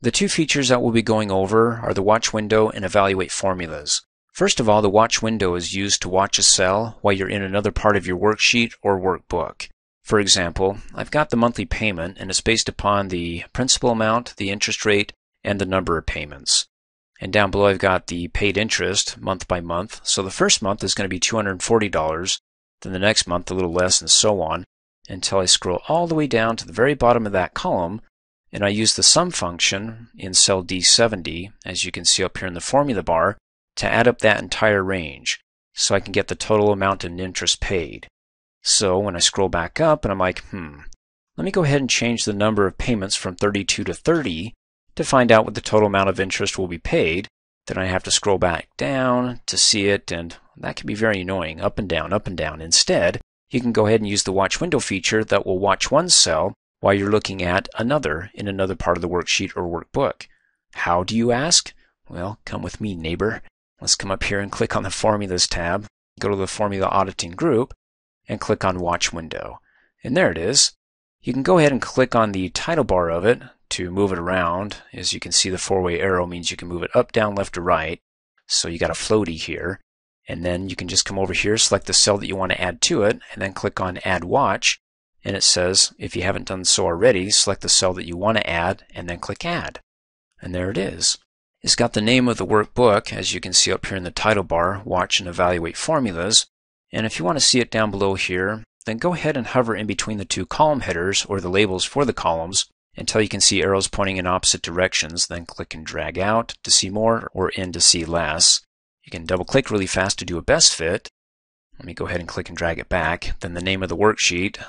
The two features that we'll be going over are the watch window and evaluate formulas. First of all, the watch window is used to watch a cell while you're in another part of your worksheet or workbook. For example, I've got the monthly payment and it's based upon the principal amount, the interest rate, and the number of payments. And down below I've got the paid interest month by month. So the first month is going to be $240, then the next month a little less, and so on, until I scroll all the way down to the very bottom of that column and I use the sum function in cell D70, as you can see up here in the formula bar, to add up that entire range so I can get the total amount in interest paid. So when I scroll back up and I'm like, let me go ahead and change the number of payments from 32 to 30 to find out what the total amount of interest will be paid. Then I have to scroll back down to see it, and that can be very annoying, up and down, up and down. Instead, you can go ahead and use the watch window feature that will watch one cell while you're looking at another in another part of the worksheet or workbook. How, do you ask? Well, come with me, neighbor. Let's come up here and click on the Formulas tab, go to the Formula Auditing group, and click on Watch Window. And there it is. You can go ahead and click on the title bar of it to move it around. As you can see, the four-way arrow means you can move it up, down, left, or right. So you got a floaty here. And then you can just come over here, select the cell that you want to add to it, and then click on Add Watch. And it says, if you haven't done so already, select the cell that you want to add, and then click Add. And there it is. It's got the name of the workbook, as you can see up here in the title bar, Watch and Evaluate Formulas. And if you want to see it down below here, then go ahead and hover in between the two column headers, or the labels for the columns, until you can see arrows pointing in opposite directions. Then click and drag out to see more, or in to see less. You can double click really fast to do a best fit. Let me go ahead and click and drag it back. Then the name of the worksheet,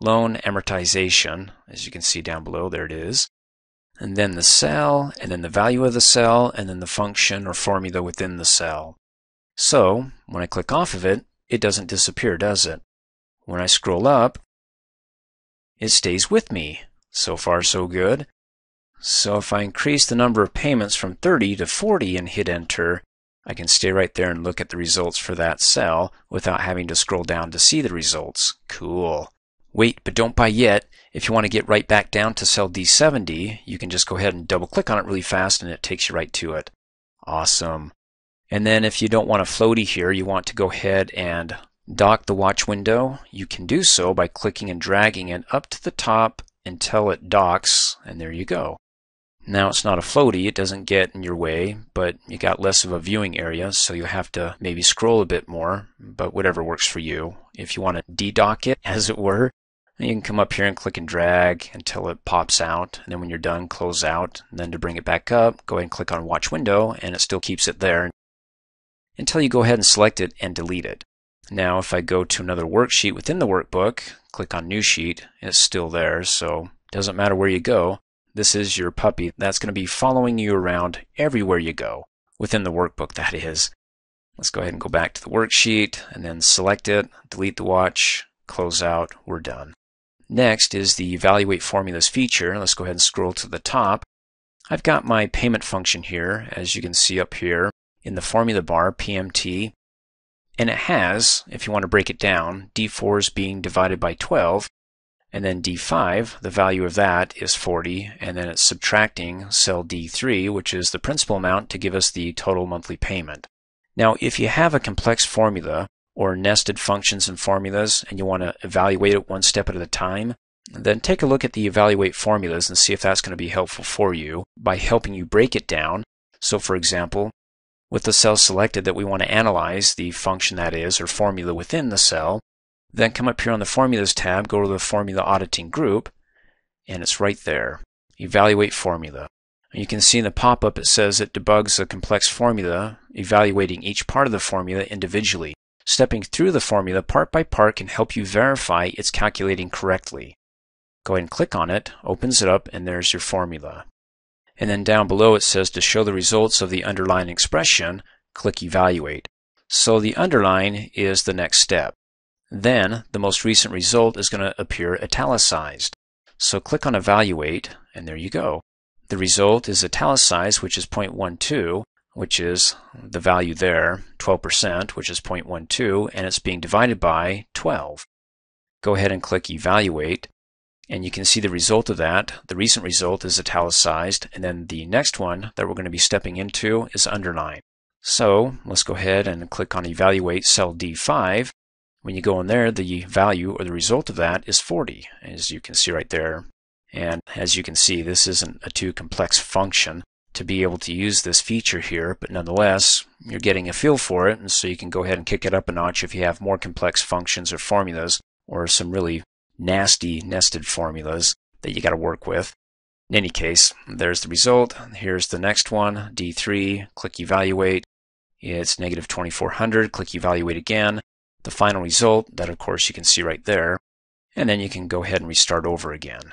Loan Amortization, as you can see down below, there it is. And then the cell, and then the value of the cell, and then the function or formula within the cell. So when I click off of it, it doesn't disappear, does it? When I scroll up, it stays with me. So far, so good. So if I increase the number of payments from 30 to 40 and hit enter, I can stay right there and look at the results for that cell without having to scroll down to see the results. Cool. Wait, but don't buy yet. If you want to get right back down to cell D70, you can just go ahead and double click on it really fast and it takes you right to it. Awesome. And then if you don't want a floaty here, you want to go ahead and dock the watch window, you can do so by clicking and dragging it up to the top until it docks, and there you go. Now it's not a floaty, it doesn't get in your way, but you got less of a viewing area, so you have to maybe scroll a bit more, but whatever works for you. If you want to de-dock it, as it were, you can come up here and click and drag until it pops out, and then when you're done, close out, and then to bring it back up, go ahead and click on watch window, and it still keeps it there until you go ahead and select it and delete it. Now if I go to another worksheet within the workbook, click on new sheet, it's still there, so it doesn't matter where you go. This is your puppy that's going to be following you around everywhere you go, within the workbook that is. Let's go ahead and go back to the worksheet and then select it, delete the watch, close out, we're done. Next is the evaluate formulas feature. Let's go ahead and scroll to the top. I've got my payment function here, as you can see up here in the formula bar, PMT. And it has, if you want to break it down, D4 is being divided by 12, and then D5, the value of that is 40, and then it's subtracting cell D3, which is the principal amount, to give us the total monthly payment. Now if you have a complex formula or nested functions and formulas and you want to evaluate it one step at a time, then take a look at the evaluate formulas and see if that's going to be helpful for you by helping you break it down. So for example, with the cell selected that we want to analyze, the function that is, or formula within the cell, then come up here on the Formulas tab, go to the Formula Auditing group, and it's right there, Evaluate Formula. And you can see in the pop-up it says it debugs a complex formula, evaluating each part of the formula individually. Stepping through the formula part by part can help you verify it's calculating correctly. Go ahead and click on it, opens it up, and there's your formula. And then down below it says to show the results of the underlying expression, click Evaluate. So the underline is the next step. Then the most recent result is going to appear italicized. So click on Evaluate, and there you go. The result is italicized, which is 0.12, which is the value there, 12%, which is 0.12, and it's being divided by 12. Go ahead and click Evaluate. And you can see the result of that. The recent result is italicized, and then the next one that we're going to be stepping into is underlined. So let's go ahead and click on Evaluate Cell D5. When you go in there, the value or the result of that is 40, as you can see right there. And as you can see, this isn't a too complex function to be able to use this feature here, but nonetheless, you're getting a feel for it, and so you can go ahead and kick it up a notch if you have more complex functions or formulas, or some really nasty nested formulas that you got to work with. In any case, there's the result. Here's the next one, D3, click Evaluate. It's negative 2400, click Evaluate again. The final result, that of course you can see right there, and then you can go ahead and restart over again.